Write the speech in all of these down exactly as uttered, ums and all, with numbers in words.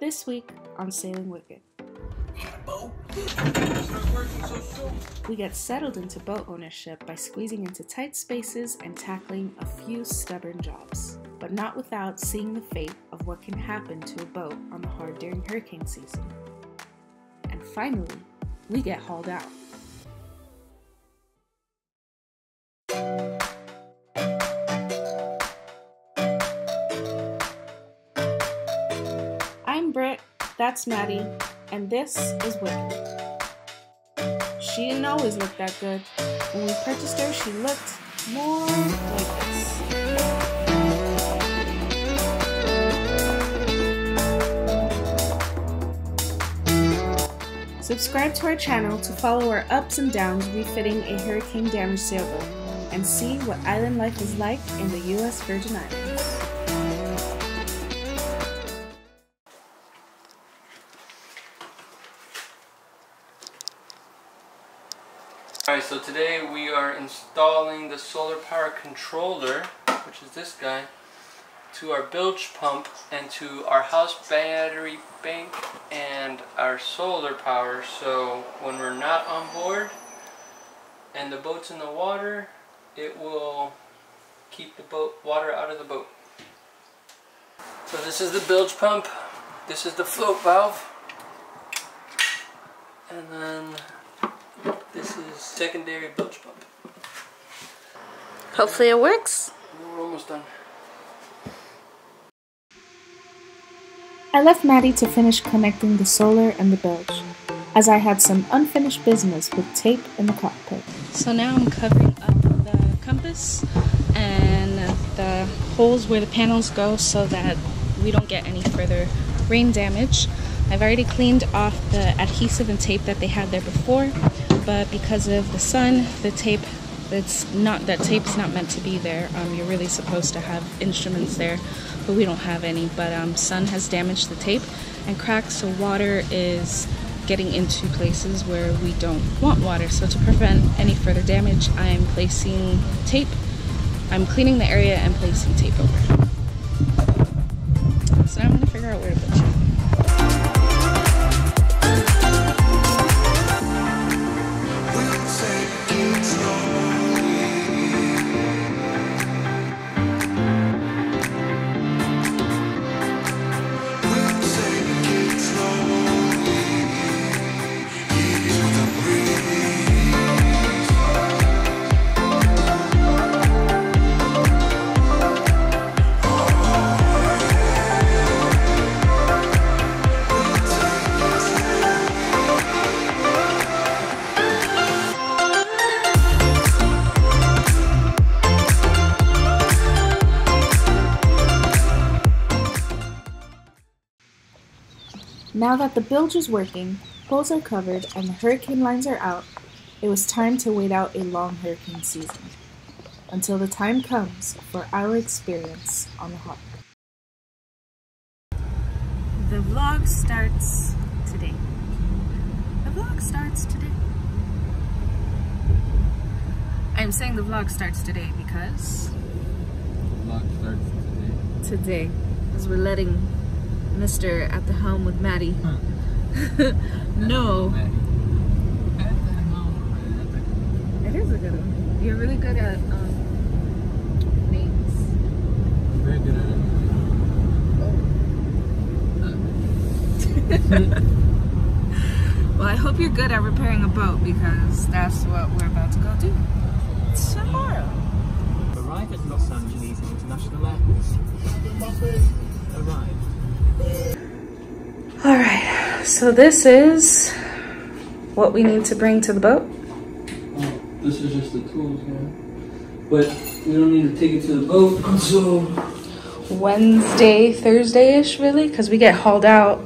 This week on Sailing Wicked, we got settled into boat ownership by squeezing into tight spaces and tackling a few stubborn jobs, but not without seeing the fate of what can happen to a boat on the hard during hurricane season. And finally, we get hauled out. I'm Britt, that's Maddie, and this is Wicked. She didn't always look that good. When we purchased her, she looked more like this. Subscribe to our channel to follow our ups and downs refitting a hurricane damaged sailboat and see what island life is like in the U S Virgin Islands. Alright, so today we are installing the solar power controller, which is this guy, to our bilge pump and to our house battery bank and our solar power, so when we're not on board and the boat's in the water, it will keep the boat water out of the boat. So this is the bilge pump, this is the float valve, and then this is secondary bilge pump. Hopefully it works. We're almost done. I left Maddie to finish connecting the solar and the bilge, as I had some unfinished business with tape in the cockpit. So now I'm covering up the compass and the holes where the panels go so that we don't get any further rain damage. I've already cleaned off the adhesive and tape that they had there before, but because of the sun, the tape, it's not, that tape's not meant to be there. Um, you're really supposed to have instruments there, but we don't have any. But um, sun has damaged the tape and cracked, so water is getting into places where we don't want water. So to prevent any further damage, I'm placing tape. I'm cleaning the area and placing tape over. So now I'm gonna figure out where to put it. Now that the bilge is working, holes are covered, and the hurricane lines are out, it was time to wait out a long hurricane season, until the time comes for our experience on the hawk. The vlog starts today. The vlog starts today. I'm saying the vlog starts today because... The vlog starts today. Today, because we're letting Mister at the helm with Maddie. Huh. No. It is a good one. You're really good at um, names. Very good at it. Oh. Well, I hope you're good at repairing a boat because that's what we're about to go do tomorrow. Arrive at Los Angeles International Airport. Arrive. Alright, so this is what we need to bring to the boat. Oh, this is just the tools, yeah. But we don't need to take it to the boat until Wednesday, Thursday-ish, really, because we get hauled out.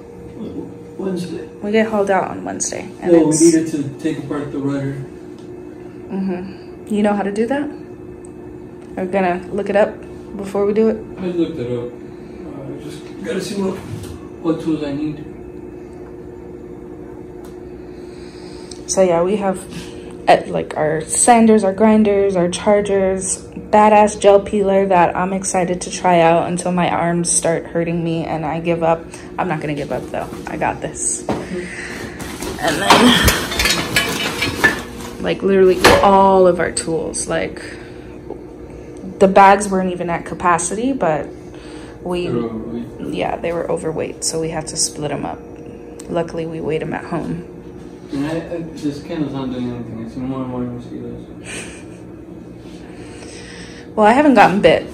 Wednesday. We get hauled out on Wednesday. And no, we needed to take apart the rudder. Mm-hmm. You know how to do that? Are we gonna look it up before we do it? I looked it up. I just gotta see what... what tools I need. So yeah, we have at like our sanders, our grinders, our chargers, badass gel peeler that I'm excited to try out until my arms start hurting me and I give up. I'm not gonna give up though, I got this. And then like literally all of our tools, like the bags weren't even at capacity, but we, yeah, they were overweight, so we had to split them up. Luckily we weighed them at home. And I, I, this candle's not doing anything. It's more and more mosquitoes. Well, I haven't gotten bit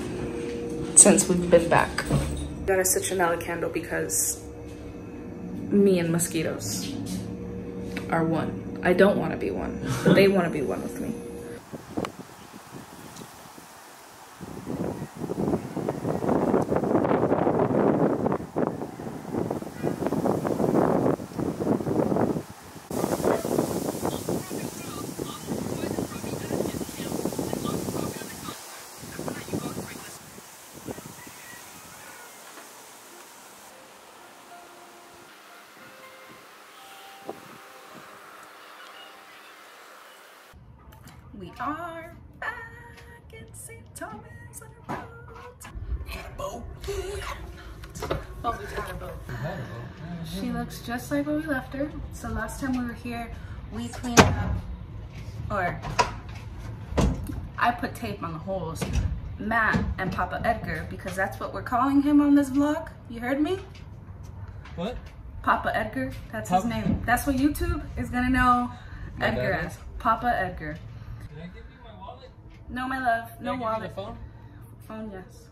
since we've been back. I gotta switch another candle because me and mosquitoes are one. I don't want to be one, but they want to be one with me. We are back in Saint Thomas on a boat. On a boat. Oh, we got a boat. She looks just like when we left her. So last time we were here, we cleaned up, or I put tape on the holes. Matt and Papa Edgar, because that's what we're calling him on this vlog. You heard me? What? Papa Edgar, that's Pop his name. That's what YouTube is gonna know My Edgar dad. as. Papa Edgar. Did I give you my wallet? No, my love. No Did I wallet. Give you the phone? Phone, yes.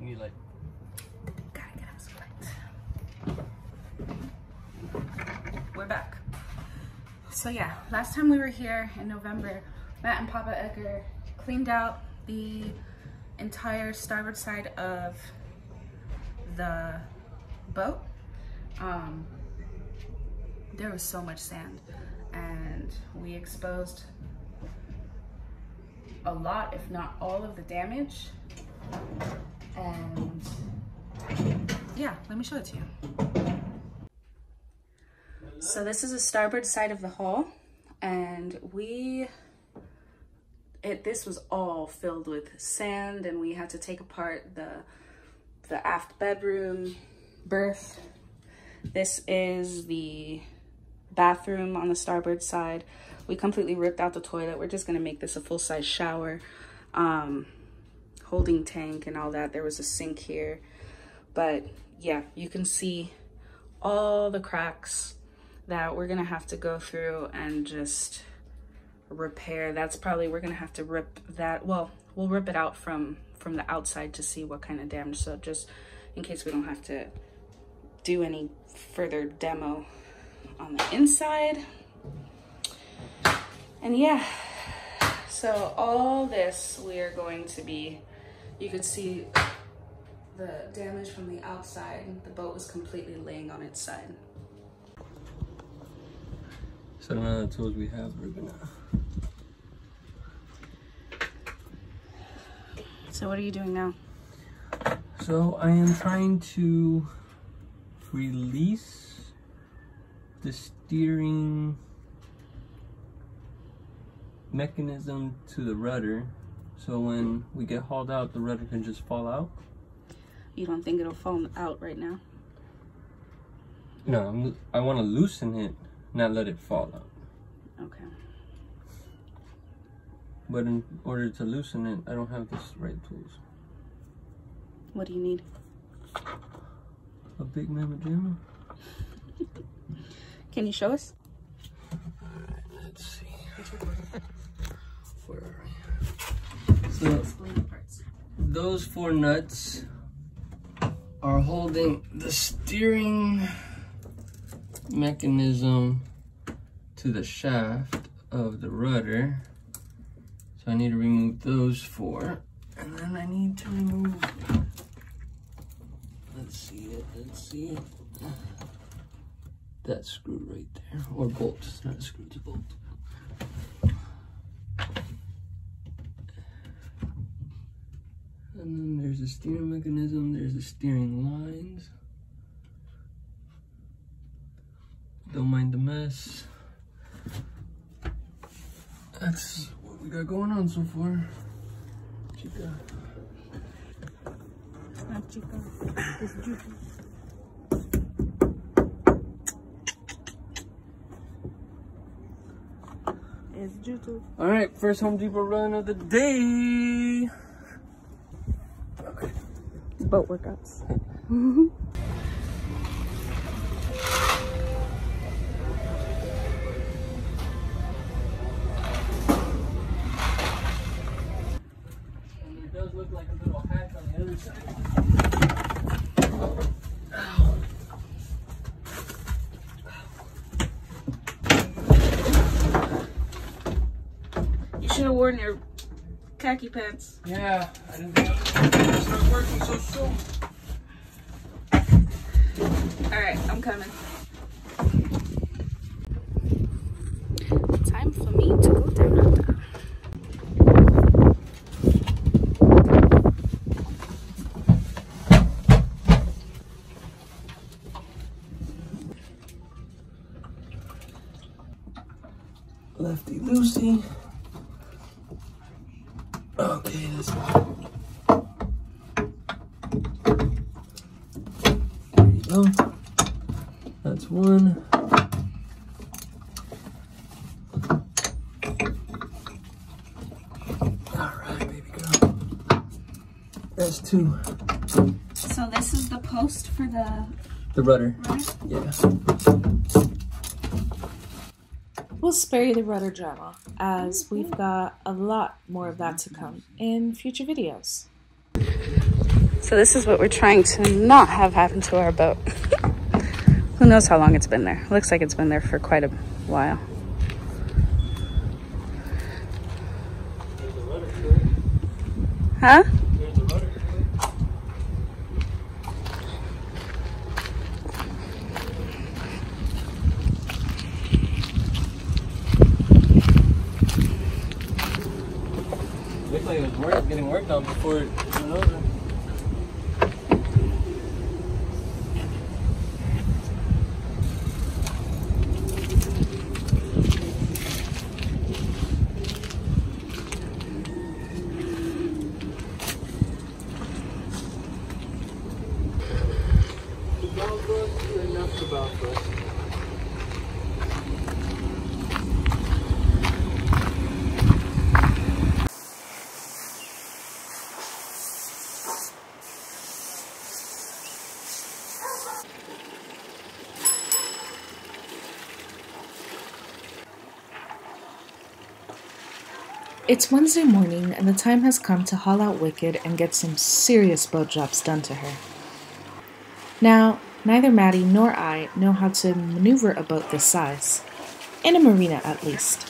You need like. Gotta get us right. We're back. So yeah, last time we were here in November, Matt and Papa Edgar cleaned out the entire starboard side of the boat. Um, there was so much sand, and we exposed a lot, if not all, of the damage. And yeah, let me show it to you. So this is the starboard side of the hull, and we, it, this was all filled with sand, and we had to take apart the, the aft bedroom, berth. This is the bathroom on the starboard side. We completely ripped out the toilet. We're just gonna make this a full-size shower, um, holding tank and all that. There was a sink here, but yeah, you can see all the cracks that we're gonna have to go through and just repair. That's probably, we're gonna have to rip that, well, we'll rip it out from, from the outside to see what kind of damage. So just in case we don't have to do any further demo on the inside. And yeah, so all this we are going to be, you can see the damage from the outside. The boat was completely laying on its side. So none of the tools we have are gonna. So what are you doing now? So I am trying to release the steering mechanism to the rudder, so when we get hauled out, the rudder can just fall out. You don't think it'll fall out right now? No, I'm, I want to loosen it, not let it fall out. Okay. But in order to loosen it, I don't have the right tools. What do you need? A big mamma jamma. Can you show us? Alright, let's see. Where are we? So, those four nuts are holding the steering mechanism to the shaft of the rudder. So I need to remove those four. And then I need to remove, let's see it, let's see it. That screw right there, or bolt, it's not a screw, it's a bolt. And then there's the steering mechanism, there's the steering lines. Don't mind the mess. that's what we got going on so far. Chica. Not chica. It's juicy. It's juicy. All right, first Home Depot run of the day. Okay. Boat workouts. You should have worn your khaki pants. Yeah, I didn't think it's not working so soon. Alright, I'm coming. Time for me to go down under. Lefty loosey. Okay, that's fine. There you go. That's one. Alright, baby girl. That's two. So this is the post for the... The rudder. Rudder? Yeah. We'll spare you the rudder drama, as we've got a lot more of that to come in future videos. So this is what we're trying to not have happen to our boat. Who knows how long it's been there? Looks like it's been there for quite a while. There's a rudder here. Huh? There's a rudder here. It was work, getting worked on before it went over. It's Wednesday morning, and the time has come to haul out Wicked and get some serious boat jobs done to her. Now, neither Maddie nor I know how to maneuver a boat this size, in a marina at least.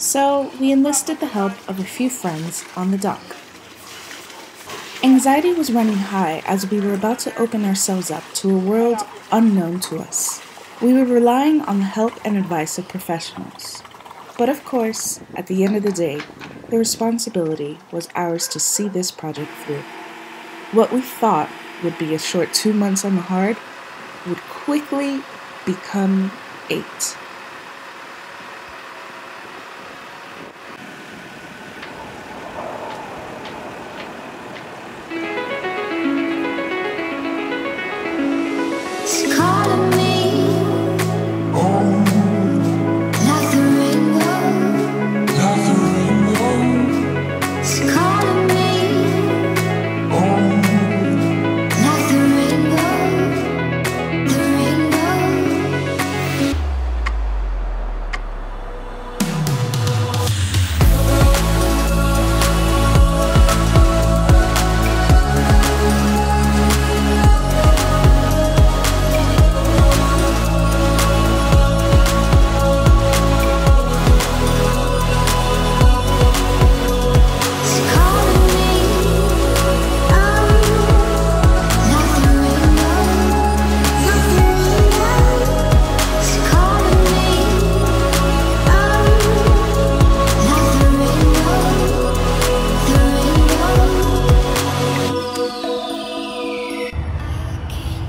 So we enlisted the help of a few friends on the dock. Anxiety was running high as we were about to open ourselves up to a world unknown to us. We were relying on the help and advice of professionals. But of course, at the end of the day, the responsibility was ours to see this project through. What we thought would be a short two months on the hard would quickly become eight.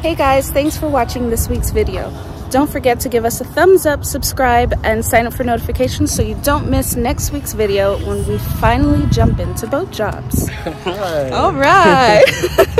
Hey guys, thanks for watching this week's video. Don't forget to give us a thumbs up, subscribe, and sign up for notifications so you don't miss next week's video when we finally jump into boat jobs. All right. All right.